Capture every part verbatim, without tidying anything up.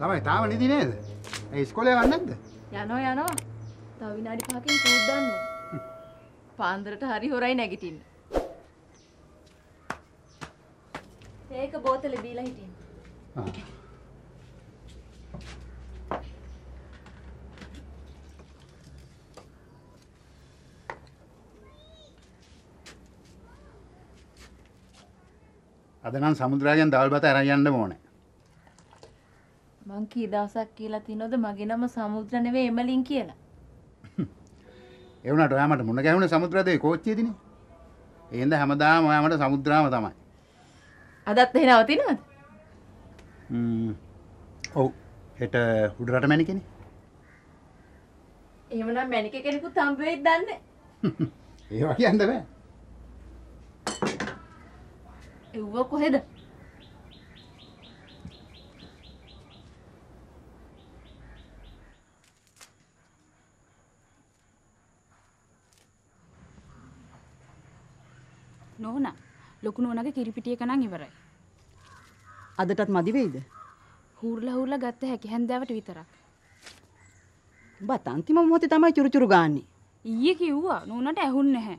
ළමයි තාම නිදි නේද? ඇයි ඉස්කෝලේ යන්නේ නැද්ද? යනවා යනවා. තව විනාඩි පහකින් කෝඩ් දාන්න ඕනේ. පාන්දරට හරි හොරයි නැගිටින්න. ඒක බෝතලේ බීලා හිටින්න. ආ. අද නම් සමුද්‍රාගෙන් දවල් බත අරන් යන්න ඕනේ. මං කී දවසක් කියලා තිනොද මගේ නම සමුද්‍ර නෙවෙයි එමලින් කියලා. ඒ වුණාට ඔයා මට මුණ ගැහුණේ සමුද්‍රාදේ කෝච්චියේදීනේ. ඒ හින්දා හැමදාම ඔයා මට සමුද්‍රාම තමයි. අදත් එහෙ නවතිනවද? හ්ම්. ඔව්. හෙට උඩරට මැනිකේනේ. එහෙමනම් මැනිකේ කෙනෙකුත් හම්බ වෙයිද දන්නේ? ඒවා කියන්න බෑ. ඒව කොහෙද? නොහොනා ලොකු නෝනාගේ කිරිපිටියක නම් ඉවරයි. අදටත් මදි වෙයිද? හූර්ලා හූර්ලා ගත්ත හැකි හැන්දාවට විතරක්. බත් අන්තිම මොහොතේ තමයි චුරුචුරු ගාන්නේ. ඊයේ කිව්වා නෝනාට ඇහුන්නේ නැහැ.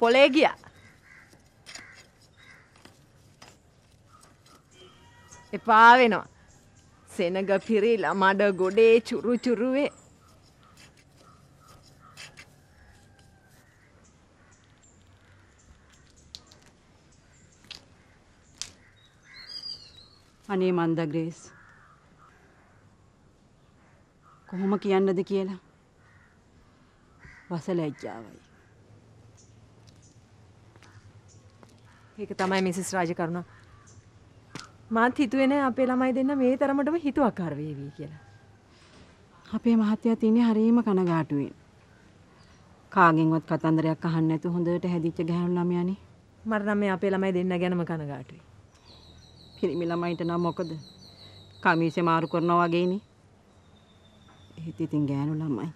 පොලේ ගියා. එපා වෙනවා. සෙනග පිරීලා මඩ ගොඩේ චුරු චුරුවේ. අනේ මන්ද ග්‍රේස්. කොහොම කියන්නද කියලා? වසලැජ්ජාවයි. ඒක තමයි මිසස් රාජකරුණ. මාත් හිතුවේ නෑ අපේ ළමයි දෙන්න මේ තරමටම හිතුවක්කාර වේවි කියලා. අපේ මහත්තයා තියනේ හරීම කනගාටුවෙන්. කාගෙන්වත් කතන්දරයක් අහන්න නැතුව හොඳට හැදිච්ච ගෑනු ළමයානේ. මට නම් මේ අපේ ළමයි දෙන්න ගැනම කනගාටුයි. පිරිමි ළමයිට නම් මොකද? කමීසේ මාරු කරනවා වගේනේ. ඒත් ඉතින් ගෑනු ළමයි.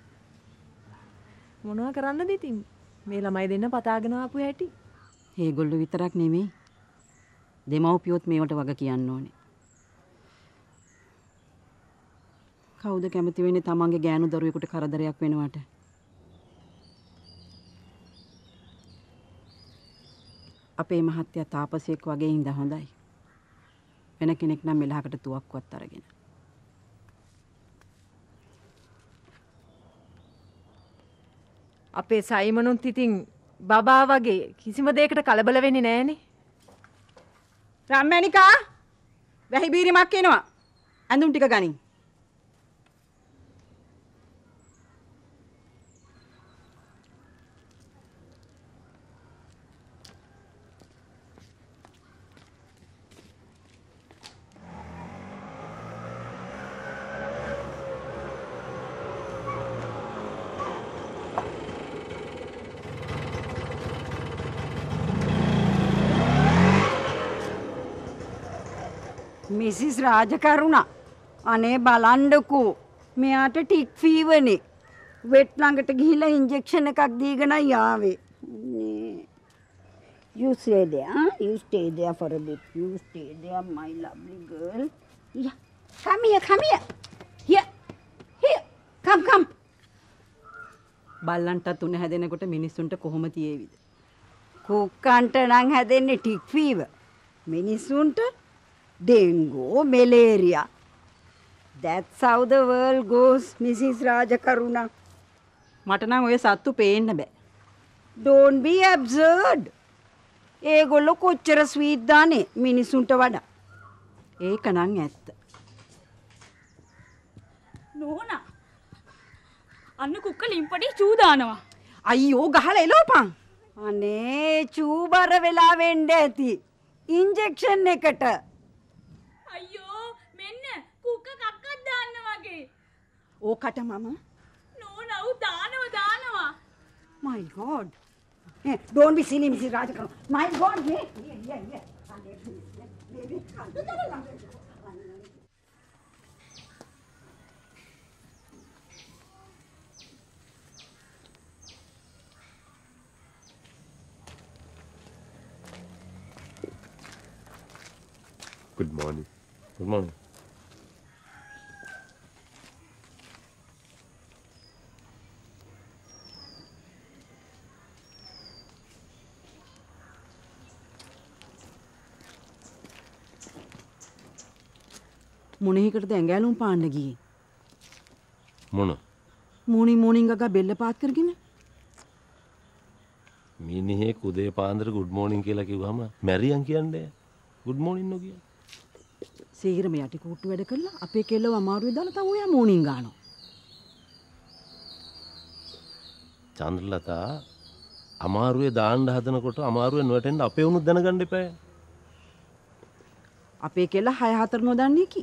මොනවා කරන්නද ඉතින්? මේ ළමයි දෙන්න පතාගෙන ආපු හැටි. ඒගොල්ලෝ විතරක් නෙමෙයි දෙමව්පියොත් මේවට වග කියන්න ඕනේ. කවුද කැමති වෙන්නේ තමන්ගේ ගෑනු දරුවෙකුට කරදරයක් වෙනවට? අපේ මහත්තයා තාපසයෙක් වගේ ඉඳ හොඳයි. වෙන කෙනෙක් නම් මෙලහකට තුවක්කුවත් අරගෙන. අපේ සයිමනුත් ඉතින් බබා වගේ කිසිම දෙයකට කලබල වෙන්නේ නැහනේ. රම්මැනිකා වැහි බීරිමක් එනවා. ඇඳුම් ටික ගනින්. මිසස් රාජකරුණා අනේ බලන්නකෝ මෙයාට ටික් ෆීවනේ. වෙට් ළඟට ගිහිලා ඉන්ජෙක්ෂන් එකක් දීගෙන ආවේ. You stay there, you stay there for a bit. You stay there, my lovely girl. Yeah. Come here, come here. Here. Here. Come, come. බල්ලන්ට තුන හැදෙනකොට මිනිස්සුන්ට කොහොම තියේවිද? කුක්කන්ට නම් හැදෙන්නේ ටික් ෆීවර්. මිනිස්සුන්ට dengue, malaria. That's how the world goes, missus Rajakaruna. මට නම් ඔය සත්තු පේන්න බෑ. Don't be absurd. ඒගොල්ලෝ කොච්චර ස්වීට් දානේ මිනිසුන්ට වඩා. ඒක නම් ඇත්ත. නෝනා. අන්න කුක්ක ලිම්පඩේ චූ දානවා. අයියෝ ගහලා එලෝපන්. අනේ චූ බර වෙලා වෙන්න ඇති. ඉන්ජෙක්ෂන් එකට. අයියෝ මෙන්න කුක්ක කක්කක් දාන්න වගේ. ඕකට මම නෝනව දානවා දානවා my god hey, don't be silly Missus Rajakaruna my god yeah yeah yeah baby good morning good morning මොනෙහිකටද ඇඟලුම් පාන්න ගියේ මොන මෝනි මෝනින් ගගා බෙල්ල පාත් කරගෙන මිනිහේ කුදේ පාන්දර good morning කියලා කිව්වම මැරියන් කියන්නේ good morning නෝ කිය සීගිරම යටි කූට්ටු වැඩ කළා අපේ කෙල්ලව අමාරුවේ දාලා තව ඔයා මෝනින් ගානවා චන්ද්‍රලතා අමාරුවේ දාන්න හදනකොට අමාරුවේ නොටෙන්න අපේ උණු දැනගන්න එපා අපේ කෙල්ල හය හතර නොදන්නේ කි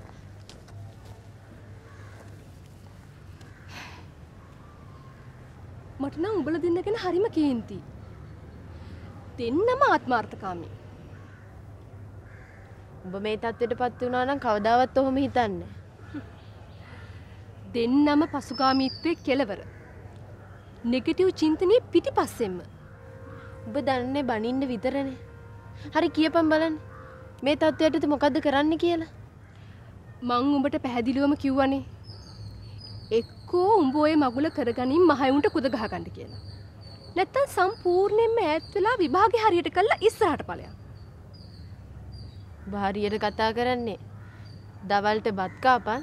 මට නම් උඹලා දෙන්න ගැන හරිම කේන්තියි. දෙන්නම ආත්මార్థකාමී. උඹ මේ තත්ත්වයටපත් වුණා නම් කවදාවත් ඔහොම හිතන්නේ. දෙන්නම පසුගාමීත්වයේ කෙලවර. නෙගටිව් චින්තනයේ පිටිපස්සෙන්ම. උඹ දන්නේ බනින්න විතරනේ. හරි කියපන් බලන්න. මේ තත්ත්වයටද මොකද්ද කරන්න කියලා? මං උඹට පැහැදිලිවම කිව්වනේ. එක්කෝ උඹ ඔය මගුල කරගනින් මහයුන්ට කුද ගහ ගන්න කියලා. නැත්තම් සම්පූර්ණයෙන්ම ඈත් වෙලා විභාගෙ හරියට කළා ඉස්සරහට ඵලයක්. බාහිරියට කතා කරන්නේ. දවල්ට බත් කාපන්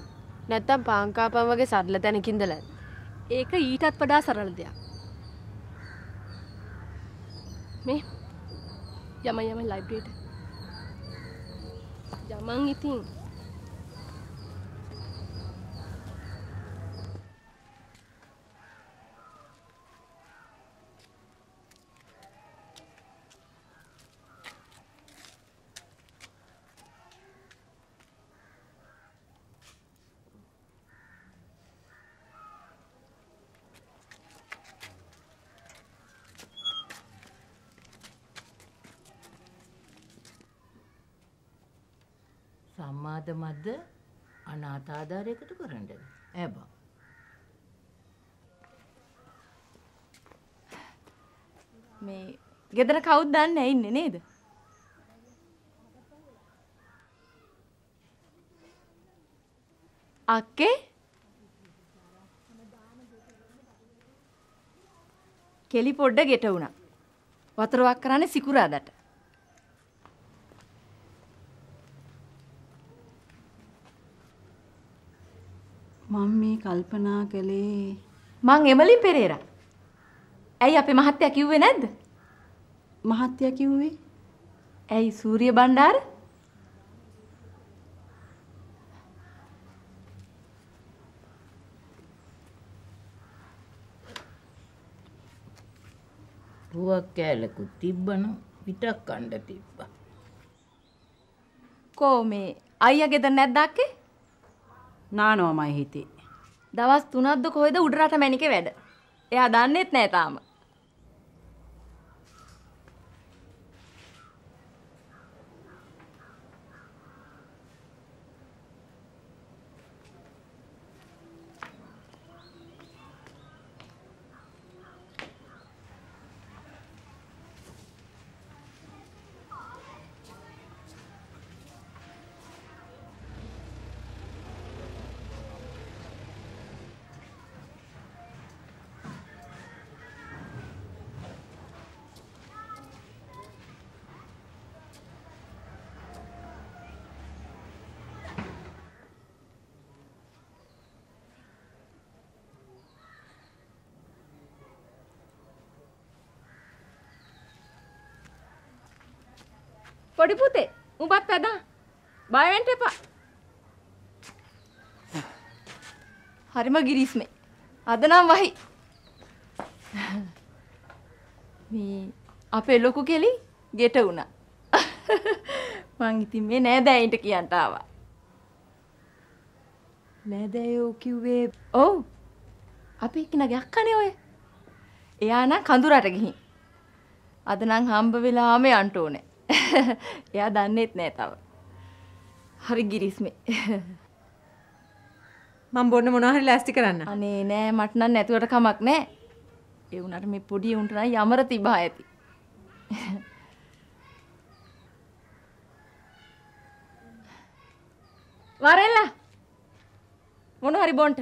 නැත්තම් පාන් කාපන් වගේ සරල තැනක ඉඳලා. ඒක ඊටත් වඩා සරල දෙයක්. මේ යම යම ලයිබ්‍රරියට. යමන් ඉතින් සම්මාද මද්ද අනාථ ආධාරය එකතු කරන්නද ඈ බං මේ ගෙදර කවුද දන්නේ ඉන්නේ නේද අක්කේ කෙලි පොඩ ගෙට වුණා වතුර වක් කරන්නේ සිකුරාදට මම්මී කල්පනා කළේ මං එමලි පෙරේරා. ඇයි අපේ මහත්තයා කිව්වේ නැද්ද? මහත්තයා කිව්වේ ඇයි සූර්ය බණ්ඩාර? රුවක් කැලකුත් තිබ්බනු පිටක් කණ්ඩ තිබ්බා. කොහොමේ අයියා ගෙදර නැද්ද අක්කේ? නානෝමයි හිතේ. දවස් තුනක්ද කොහෙද උඩ රට මැණිකේ වැඩ. එයා දන්නේත් නැහැ තාම. पड़िपुते उबात पैदा बाय वेंटे पा हरिमा गिरीस में आदनाम वही मैं आपे लोगों के लिए गेटा उना मांगी थी मैं नया दाय इंट किया था आवा नया दायो क्यों वे ओ आपे किना क्या खाने होए याना खांडूरा टगी आदनांग हम बवेला हमें आंटोने එයා දන්නේත් නෑ තව. හරි ගිරිස් මේ. මම බොන්න මොනවා හරි ලෑස්ති කරන්න. අනේ නෑ මට නම් නැතුවට කමක් නෑ. ඒ උනාට මේ පොඩි උන්ට නම් යමර තිබා ඇති. වරෙල්ලා මොනවා හරි බොන්න.